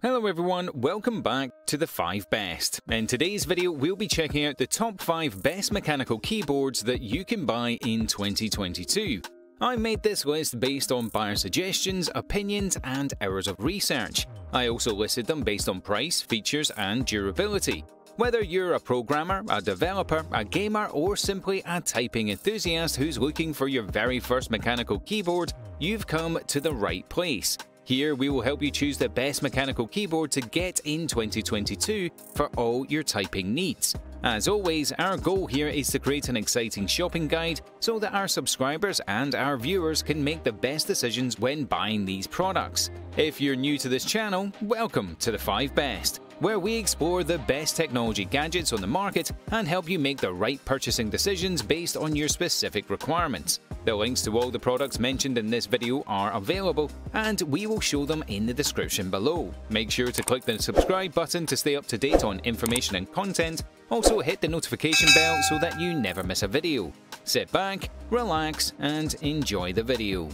Hello everyone, welcome back to The Five Best. In today's video we'll be checking out the top 5 best mechanical keyboards that you can buy in 2022. I made this list based on buyer suggestions, opinions and hours of research. I also listed them based on price, features and durability. Whether you're a programmer, a developer, a gamer or simply a typing enthusiast who's looking for your very first mechanical keyboard, you've come to the right place. Here we will help you choose the best mechanical keyboard to get in 2022 for all your typing needs. As always, our goal here is to create an exciting shopping guide so that our subscribers and our viewers can make the best decisions when buying these products. If you're new to this channel, welcome to The Five Best, where we explore the best technology gadgets on the market and help you make the right purchasing decisions based on your specific requirements. The links to all the products mentioned in this video are available, and we will show them in the description below. Make sure to click the subscribe button to stay up to date on information and content. Also hit the notification bell so that you never miss a video. Sit back, relax, and enjoy the video.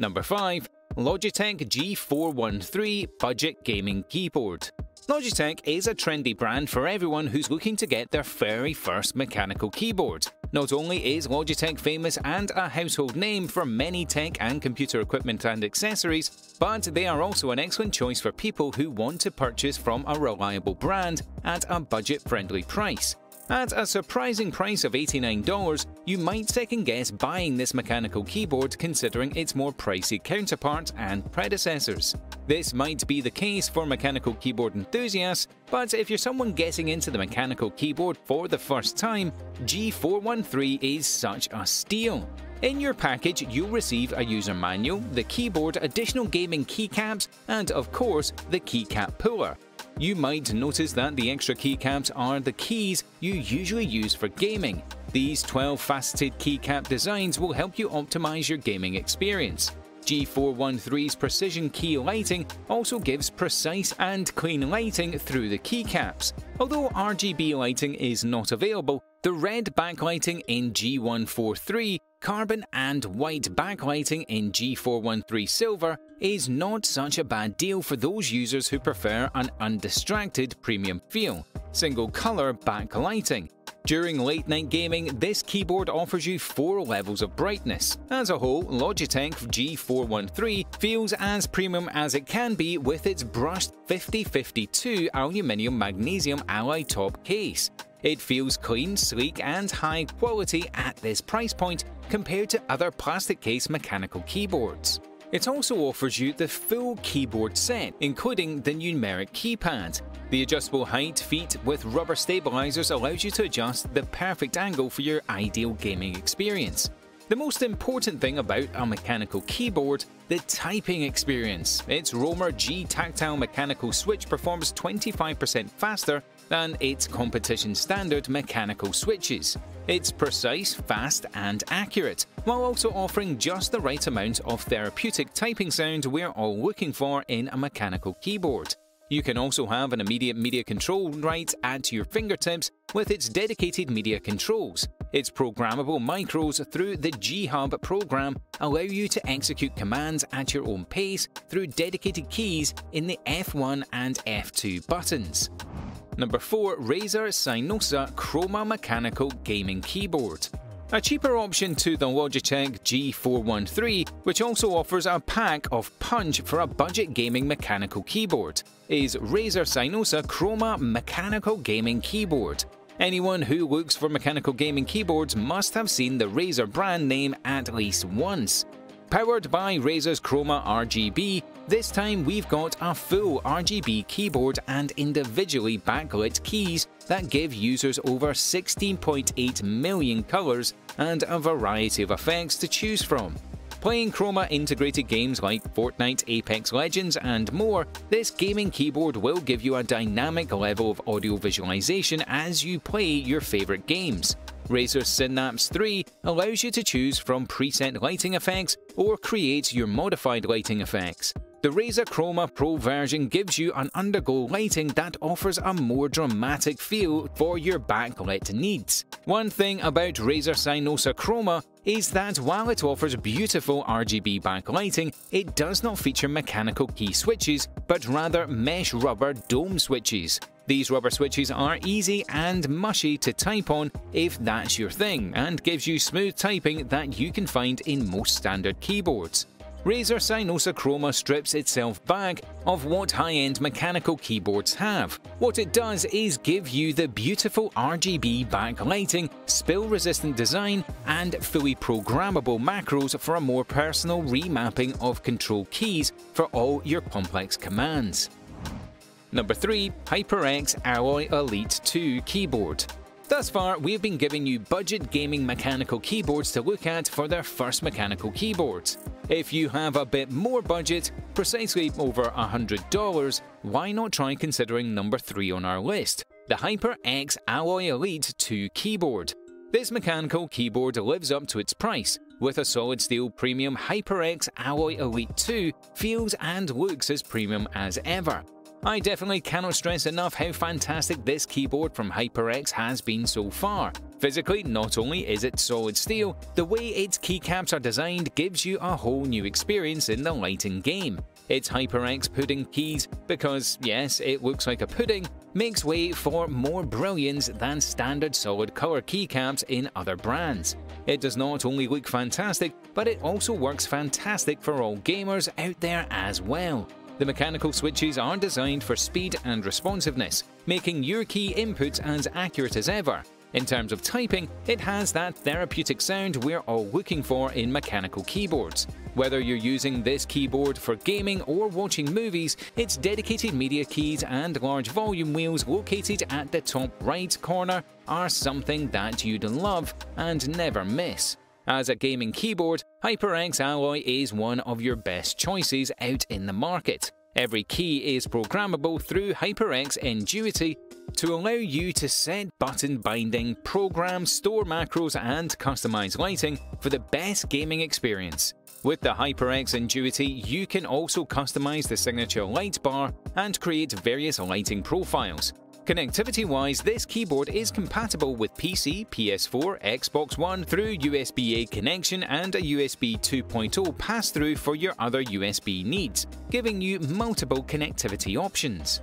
Number 5. Logitech G413 Budget Gaming Keyboard. Logitech is a trendy brand for everyone who's looking to get their very first mechanical keyboard. Not only is Logitech famous and a household name for many tech and computer equipment and accessories, but they are also an excellent choice for people who want to purchase from a reliable brand at a budget-friendly price. At a surprising price of $89, you might second-guess buying this mechanical keyboard considering its more pricey counterparts and predecessors. This might be the case for mechanical keyboard enthusiasts, but if you're someone getting into the mechanical keyboard for the first time, G413 is such a steal. In your package, you'll receive a user manual, the keyboard, additional gaming keycaps, and of course, the keycap puller. You might notice that the extra keycaps are the keys you usually use for gaming. These 12-faceted keycap designs will help you optimize your gaming experience. G413's precision key lighting also gives precise and clean lighting through the keycaps. Although RGB lighting is not available, the red backlighting in G143, carbon and white backlighting in G413 Silver is not such a bad deal for those users who prefer an undistracted premium feel. Single color backlighting. During late night gaming, this keyboard offers you 4 levels of brightness. As a whole, Logitech G413 feels as premium as it can be with its brushed 5052 aluminium magnesium alloy top case. It feels clean, sleek, and high quality at this price point compared to other plastic case mechanical keyboards. It also offers you the full keyboard set, including the numeric keypad. The adjustable height, feet with rubber stabilizers allows you to adjust the perfect angle for your ideal gaming experience. The most important thing about a mechanical keyboard, the typing experience. Its Romer G tactile mechanical switch performs 25% faster than its competition standard mechanical switches. It's precise, fast and accurate, while also offering just the right amount of therapeutic typing sound we're all looking for in a mechanical keyboard. You can also have an immediate media control right at your fingertips with its dedicated media controls. Its programmable micros through the G-Hub program allow you to execute commands at your own pace through dedicated keys in the F1 and F2 buttons. Number 4. Razer Cynosa Chroma Mechanical Gaming Keyboard. A cheaper option to the Logitech G413, which also offers a pack of punch for a budget gaming mechanical keyboard, is Razer Cynosa Chroma Mechanical Gaming Keyboard. Anyone who looks for mechanical gaming keyboards must have seen the Razer brand name at least once. Powered by Razer's Chroma RGB, this time we've got a full RGB keyboard and individually backlit keys that give users over 16.8 million colors and a variety of effects to choose from. Playing Chroma integrated games like Fortnite, Apex Legends and more, this gaming keyboard will give you a dynamic level of audio visualization as you play your favorite games. Razer Synapse 3 allows you to choose from preset lighting effects or create your modified lighting effects. The Razer Chroma Pro version gives you an underglow lighting that offers a more dramatic feel for your backlit needs. One thing about Razer Cynosa Chroma is that while it offers beautiful RGB backlighting, it does not feature mechanical key switches, but rather mesh rubber dome switches. These rubber switches are easy and mushy to type on if that's your thing, and gives you smooth typing that you can find in most standard keyboards. Razer Cynosa Chroma strips itself back of what high-end mechanical keyboards have. What it does is give you the beautiful RGB backlighting, spill-resistant design, and fully programmable macros for a more personal remapping of control keys for all your complex commands. Number 3. HyperX Alloy Elite 2 Keyboard. Thus far, we've been giving you budget gaming mechanical keyboards to look at for their first mechanical keyboards. If you have a bit more budget, precisely over $100, why not try considering number 3 on our list, the HyperX Alloy Elite 2 keyboard. This mechanical keyboard lives up to its price, with a solid steel premium. HyperX Alloy Elite 2 feels and looks as premium as ever. I definitely cannot stress enough how fantastic this keyboard from HyperX has been so far. Physically, not only is it solid steel, the way its keycaps are designed gives you a whole new experience in the lighting game. Its HyperX pudding keys, because yes, it looks like a pudding, makes way for more brilliance than standard solid color keycaps in other brands. It does not only look fantastic, but it also works fantastic for all gamers out there as well. The mechanical switches are designed for speed and responsiveness, making your key inputs as accurate as ever. In terms of typing, it has that therapeutic sound we're all looking for in mechanical keyboards. Whether you're using this keyboard for gaming or watching movies, its dedicated media keys and large volume wheels located at the top right corner are something that you'd love and never miss. As a gaming keyboard, HyperX Alloy is one of your best choices out in the market. Every key is programmable through HyperX NGenuity to allow you to set button binding, program, store macros, and customize lighting for the best gaming experience. With the HyperX NGenuity, you can also customize the signature light bar and create various lighting profiles. Connectivity-wise, this keyboard is compatible with PC, PS4, Xbox One through USB-A connection and a USB 2.0 pass-through for your other USB needs, giving you multiple connectivity options.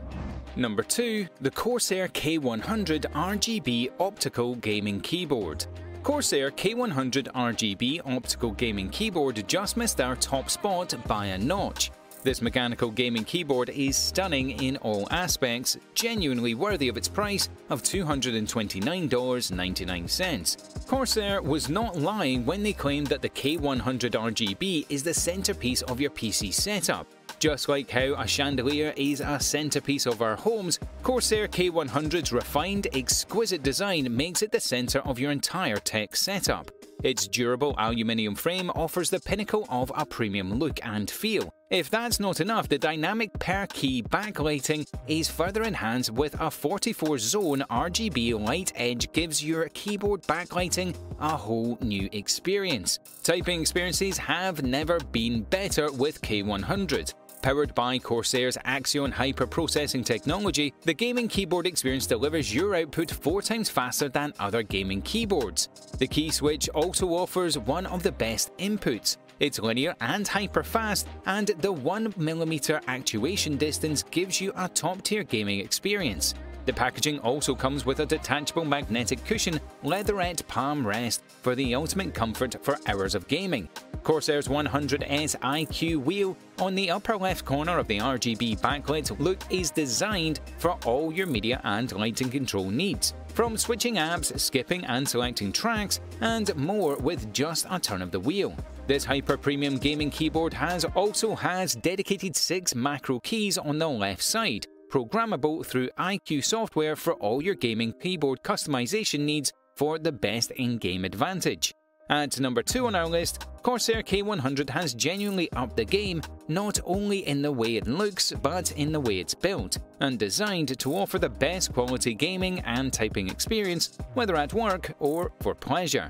Number 2. The Corsair K100 RGB Optical Gaming Keyboard. Corsair K100 RGB Optical Gaming Keyboard just missed our top spot by a notch. This mechanical gaming keyboard is stunning in all aspects, genuinely worthy of its price of $229.99. Corsair was not lying when they claimed that the K100 RGB is the centerpiece of your PC setup. Just like how a chandelier is a centerpiece of our homes, Corsair K100's refined, exquisite design makes it the center of your entire tech setup. Its durable aluminium frame offers the pinnacle of a premium look and feel. If that's not enough, the dynamic per-key backlighting is further enhanced with a 44-zone RGB light edge, gives your keyboard backlighting a whole new experience. Typing experiences have never been better with K100. Powered by Corsair's Axion Hyper Processing technology, the gaming keyboard experience delivers your output 4 times faster than other gaming keyboards. The key switch also offers one of the best inputs. It's linear and hyper-fast, and the 1mm actuation distance gives you a top-tier gaming experience. The packaging also comes with a detachable magnetic cushion leatherette palm rest for the ultimate comfort for hours of gaming. Corsair's 100S iCUE wheel on the upper left corner of the RGB backlit look is designed for all your media and lighting control needs, from switching apps, skipping and selecting tracks, and more with just a turn of the wheel. This hyper-premium gaming keyboard also has dedicated 6 macro keys on the left side, programmable through iCUE software for all your gaming keyboard customization needs for the best in-game advantage. At number 2 on our list, Corsair K100 has genuinely upped the game, not only in the way it looks, but in the way it's built, and designed to offer the best quality gaming and typing experience, whether at work or for pleasure.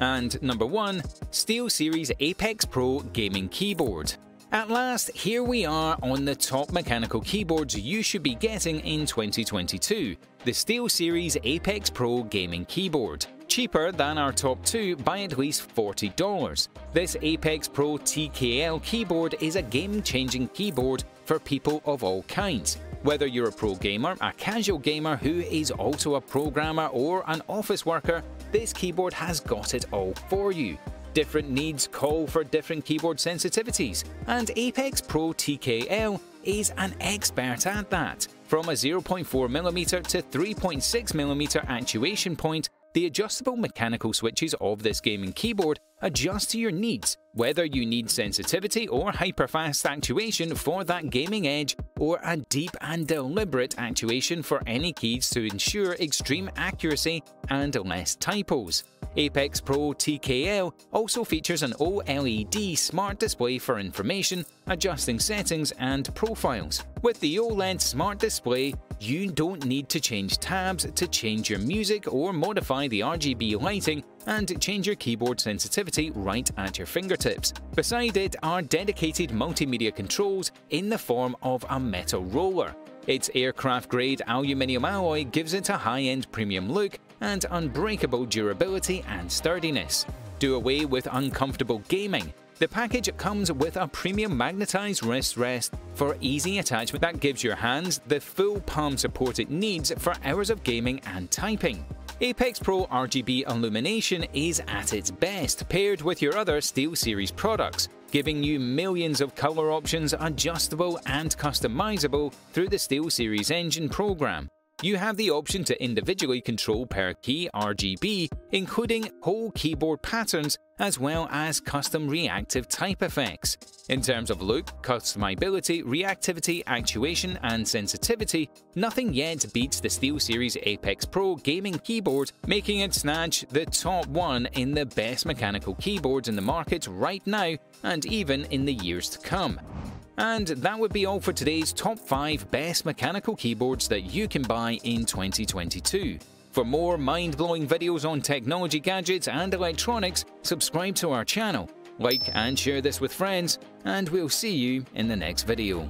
And number 1, SteelSeries Apex Pro Gaming Keyboard. At last, here we are on the top mechanical keyboards you should be getting in 2022, the SteelSeries Apex Pro gaming keyboard. Cheaper than our top two by at least $40. This Apex Pro TKL keyboard is a game-changing keyboard for people of all kinds. Whether you're a pro gamer, a casual gamer who is also a programmer, or an office worker, this keyboard has got it all for you. Different needs call for different keyboard sensitivities, and Apex Pro TKL is an expert at that. From a 0.4mm to 3.6mm actuation point, the adjustable mechanical switches of this gaming keyboard adjust to your needs, whether you need sensitivity or hyper-fast actuation for that gaming edge, or a deep and deliberate actuation for any keys to ensure extreme accuracy and less typos. Apex Pro TKL also features an OLED smart display for information, adjusting settings and profiles. With the OLED smart display, you don't need to change tabs to change your music or modify the RGB lighting and change your keyboard sensitivity right at your fingertips. Beside it are dedicated multimedia controls in the form of a metal roller. Its aircraft-grade aluminium alloy gives it a high-end premium look and unbreakable durability and sturdiness. Do away with uncomfortable gaming. The package comes with a premium magnetized wrist rest for easy attachment that gives your hands the full palm support it needs for hours of gaming and typing. Apex Pro RGB illumination is at its best paired with your other SteelSeries products, giving you millions of color options adjustable and customizable through the SteelSeries Engine program. You have the option to individually control per key RGB, including whole keyboard patterns as well as custom reactive type effects. In terms of look, customizability, reactivity, actuation and sensitivity, nothing yet beats the SteelSeries Apex Pro gaming keyboard, making it snatch the top one in the best mechanical keyboards in the market right now and even in the years to come. And that would be all for today's top 5 best mechanical keyboards that you can buy in 2022. For more mind-blowing videos on technology gadgets and electronics, subscribe to our channel, like and share this with friends, and we'll see you in the next video.